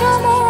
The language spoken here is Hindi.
आशा।